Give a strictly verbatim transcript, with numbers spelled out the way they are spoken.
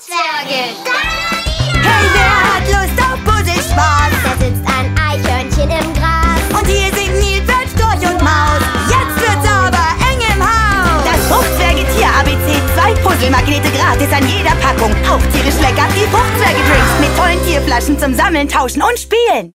Fruchtzwerge! Hey, wer hat Lust auf Bussig Spaß? Da sitzt ein Eichhörnchen im Gras. Und hier sind Nilpferd, Storch und Maus. Jetzt wird's aber eng im Haus. Das Fruchtzwerge-Tier-A B C, zwei Puzzle-Magnete gratis an jeder Packung. Auch tierisch lecker, die Fruchtzwerge-Drinks mit tollen Tierflaschen zum Sammeln, Tauschen und Spielen.